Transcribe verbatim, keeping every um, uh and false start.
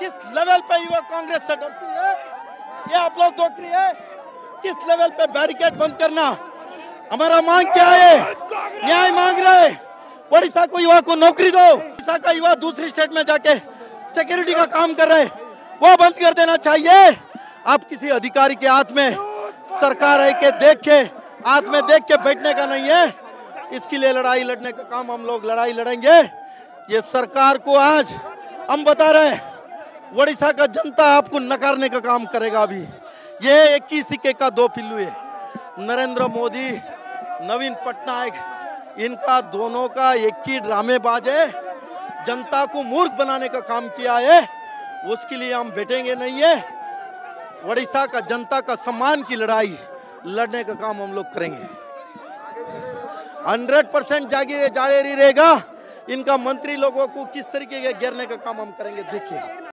किस लेवल पे युवा कांग्रेस से डरती है ये आप लोग देख रही है। किस लेवल पे बैरिकेड बंद करना, हमारा मांग क्या है, न्याय मांग रहे। ओडिशा को युवा को नौकरी दो। ओडिशा का युवा दूसरी स्टेट में जाके सिक्योरिटी का काम कर रहे, वो बंद कर देना चाहिए। आप किसी अधिकारी के हाथ में सरकार है के देख के हाथ में देख के बैठने का नहीं है। इसके लिए लड़ाई लड़ने का काम हम लोग लड़ाई लड़ेंगे। ये सरकार को आज हम बता रहे हैं, ओडिशा का जनता आपको नकारने का काम करेगा। अभी ये एक ही सिक्के का दो पिल्लू है। नरेंद्र मोदी, नवीन पटनायक, इनका दोनों का एक ही ड्रामेबाज है। जनता को मूर्ख बनाने का काम किया है, उसके लिए हम बैठेंगे नहीं है। ओडिशा का जनता का सम्मान की लड़ाई लड़ने का काम हम लोग करेंगे। हंड्रेड परसेंट जारी रहेगा। इनका मंत्री लोगों को किस तरीके के घेरने का काम हम करेंगे, देखिए।